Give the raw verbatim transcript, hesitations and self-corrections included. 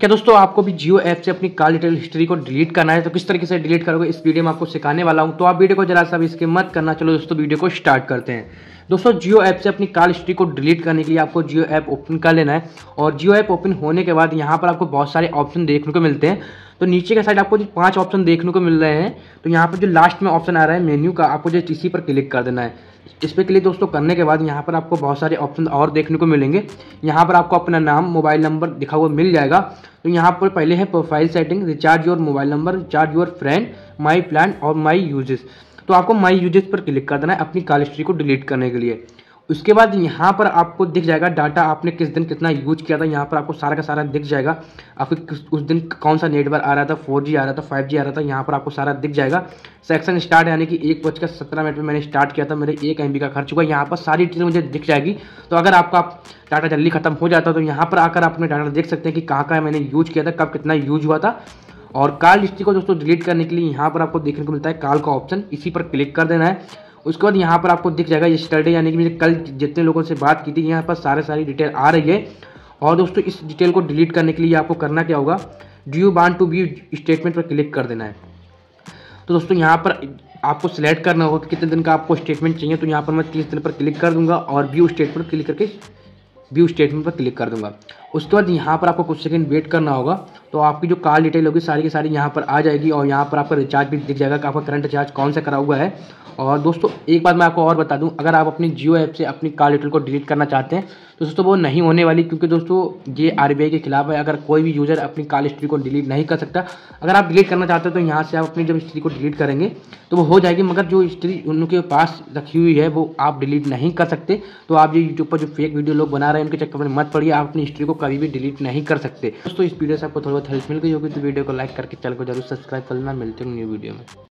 क्या दोस्तों आपको भी जियो ऐप से अपनी कॉल डिटेल हिस्ट्री को डिलीट करना है तो किस तरीके से डिलीट करोगे इस वीडियो में आपको सिखाने वाला हूं, तो आप वीडियो को जरा सा भी इसके मत करना। चलो दोस्तों वीडियो को स्टार्ट करते हैं। दोस्तों जियो ऐप से अपनी कॉल हिस्ट्री को डिलीट करने के लिए आपको जियो ऐप ओपन कर लेना है और जियो ऐप ओपन होने के बाद यहाँ पर आपको बहुत सारे ऑप्शन देखने को मिलते हैं। तो नीचे के साइड आपको जो पांच ऑप्शन देखने को मिल रहे हैं तो यहाँ पर जो लास्ट में ऑप्शन आ रहा है मेन्यू का, आपको जो इसी पर क्लिक कर देना है। इस पर क्लिक दोस्तों करने के बाद यहाँ पर आपको बहुत सारे ऑप्शन और देखने को मिलेंगे। यहाँ पर आपको अपना नाम, मोबाइल नंबर दिखा हुआ मिल जाएगा। तो यहाँ पर पहले है profile setting, recharge your mobile number, recharge your friend, my plan और माई यूजेस। तो आपको माई यूजेस पर क्लिक कर देना है अपनी कॉल हिस्ट्री को डिलीट करने के लिए। उसके बाद यहाँ पर आपको दिख जाएगा डाटा आपने किस दिन कितना यूज किया था, यहाँ पर आपको सारा का सारा दिख जाएगा। आपको उस दिन कौन सा नेटवर्क आ रहा था, फोर जी आ रहा था, फाइव जी आ रहा था, यहाँ पर आपको सारा दिख जाएगा। सेक्शन स्टार्ट यानी कि एक बजकर सत्रह मिनट में मैंने स्टार्ट किया था, मेरे एक एम बी का खर्च हुआ, यहाँ पर सारी डिटेल मुझे दिख जाएगी। तो अगर आपका डाटा जल्दी खत्म हो जाता तो यहाँ पर आकर आप अपने डाटा देख सकते हैं कि कहाँ कहाँ मैंने यूज किया था, कब कितना यूज हुआ था। और कॉल हिस्ट्री को दोस्तों डिलीट करने के लिए यहाँ पर आपको देखने को मिलता है कॉल का ऑप्शन, इसी पर क्लिक कर देना है। उसके बाद यहाँ पर आपको दिख जाएगा ये स्टडी यानी कि मैंने कल जितने लोगों से बात की थी, यहाँ पर सारे सारी डिटेल आ रही है। और दोस्तों इस डिटेल को डिलीट करने के लिए आपको करना क्या होगा, do you want to be statement पर क्लिक कर देना है। तो दोस्तों यहाँ पर आपको सिलेक्ट करना होगा कि कितने दिन का आपको स्टेटमेंट चाहिए। तो यहाँ पर मैं तीस दिन पर क्लिक कर दूंगा और व्यू स्टेटमेंट क्लिक करके व्यू स्टेटमेंट पर क्लिक कर दूंगा। उसके बाद यहाँ पर आपको कुछ सेकंड वेट करना होगा। तो आपकी जो कॉल डिटेल होगी सारी की सारी यहाँ पर आ जाएगी और यहाँ पर आपका रिचार्ज भी दिख जाएगा कि आपका करंट रिचार्ज कौन सा करा हुआ है। और दोस्तों एक बात मैं आपको और बता दूं, अगर आप अपनी जियो ऐप से अपनी कॉल डिटेल को डिलीट करना चाहते हैं तो दोस्तों वो नहीं होने वाली, क्योंकि दोस्तों ये आर बी आई के खिलाफ है। अगर कोई भी यूज़र अपनी कॉल हिस्ट्री को डिलीट नहीं कर सकता। अगर आप डिलीट करना चाहते हो तो यहाँ से आप अपनी जब हिस्ट्री को डिलीट करेंगे तो वो हो जाएगी, मगर जो हिस्ट्री उनके पास रखी हुई है वो आप डिलीट नहीं कर सकते। तो आप ये यूट्यूब पर जो फेक वीडियो लोग बना रहे हैं उनके चक्कर में मत पड़िए, आप अपनी हिस्ट्री को कभी भी डिलीट नहीं कर सकते। दोस्तों इस वीडियो से आपको थोड़ा बहुत हेल्प मिल गई होगी तो वीडियो को लाइक करके चैनल को जरूर सब्सक्राइब करना। मिलते हैं न्यू वीडियो में।